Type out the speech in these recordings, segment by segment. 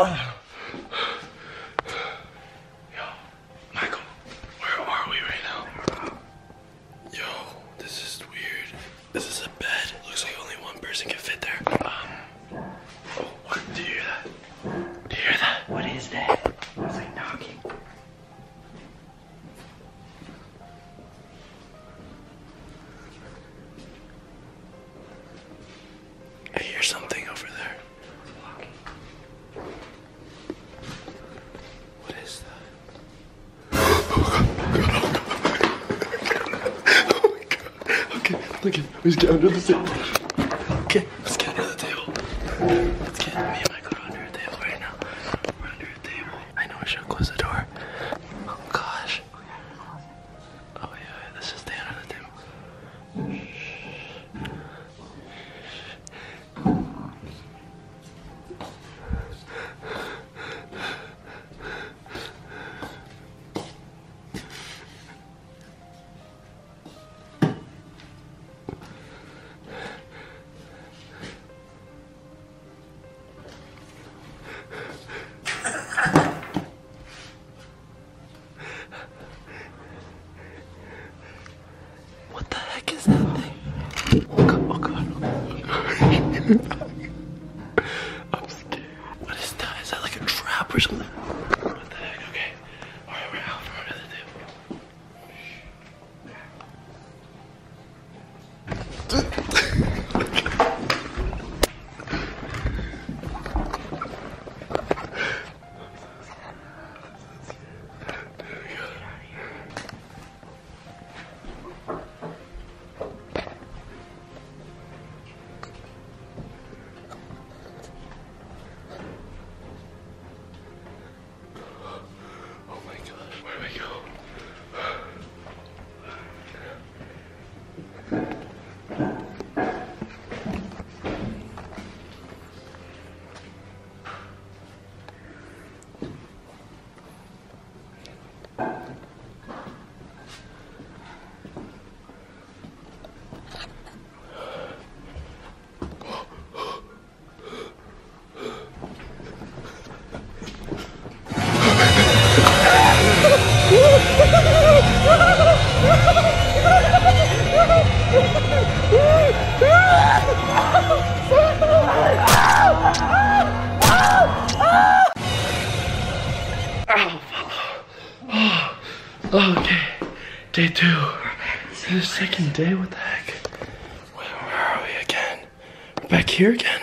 Okay, let's get under the table. Okay, let's get under the table. Let's get me and Michael under a table right now. We're under a table. I know I should close the door. Oh gosh. Oh yeah, let's just stay under the table. I'm scared. What is that? Is that like a trap or something? What the heck? Okay. Alright, we're out from under the table. Okay, day two. The second day, what the heck? Where are we again? We're back here again?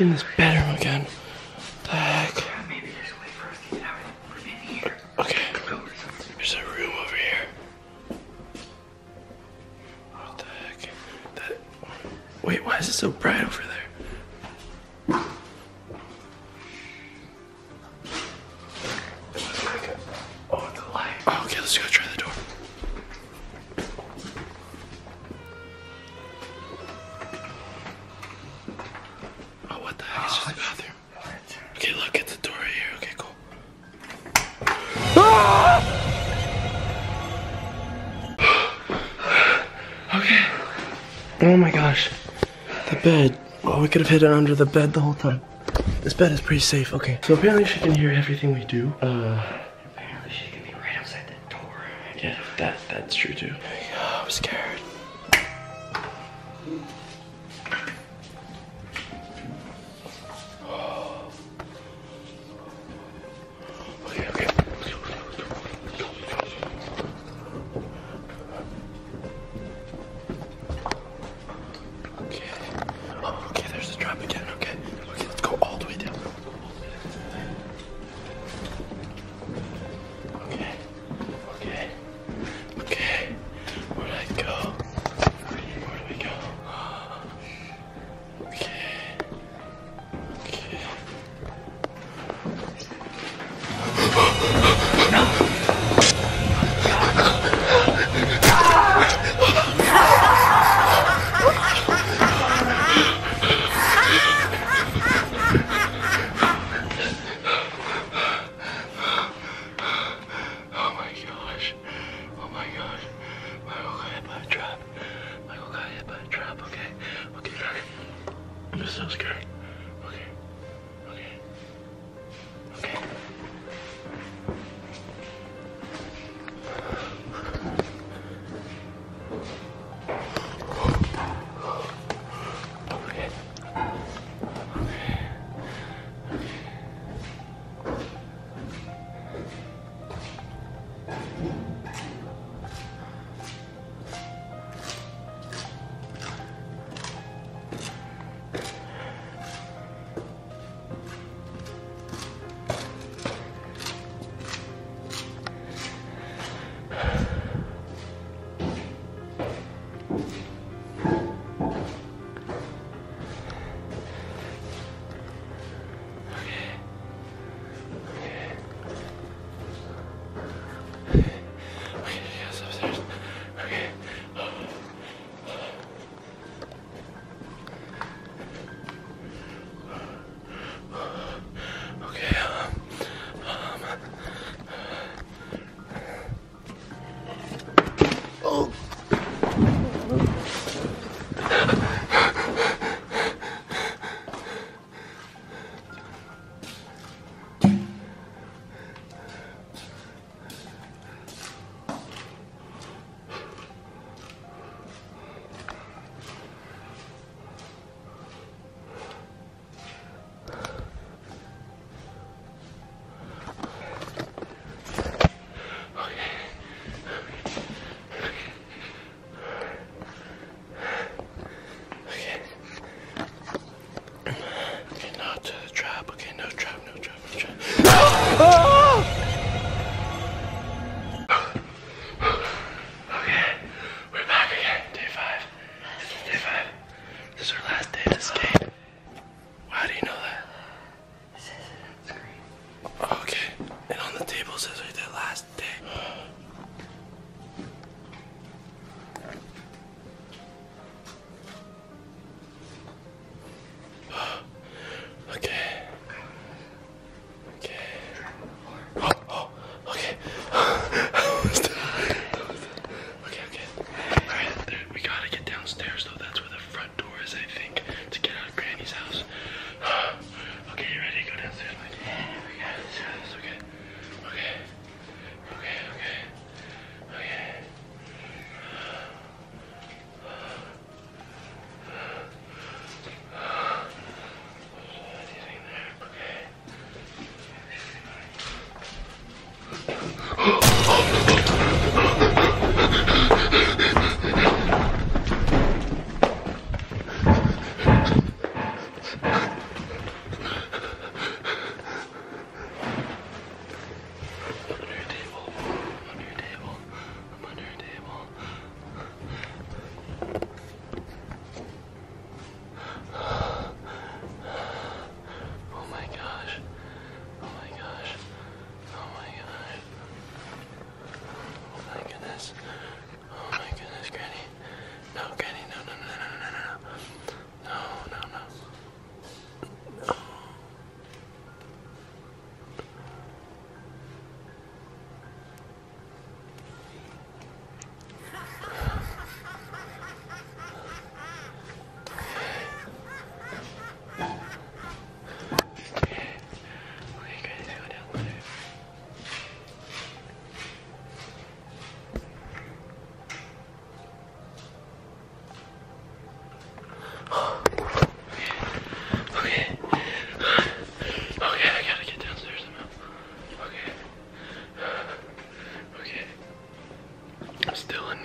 In this bedroom again. What the heck? God, maybe there's a way for us to get out from in here. Okay. There's a room over here. What the heck? That... Wait, why is it so bright over there? Oh, okay, let's go try the door. Oh my gosh. The bed. Oh, we could have hidden under the bed the whole time. This bed is pretty safe. Okay, so apparently she can hear everything we do. Apparently she can be right outside the door. Yeah, that's true too. Oh, I'm scared. Where'd I go?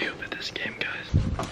cube at this game, guys.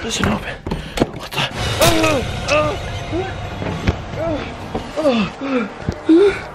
Doesn't open. What the?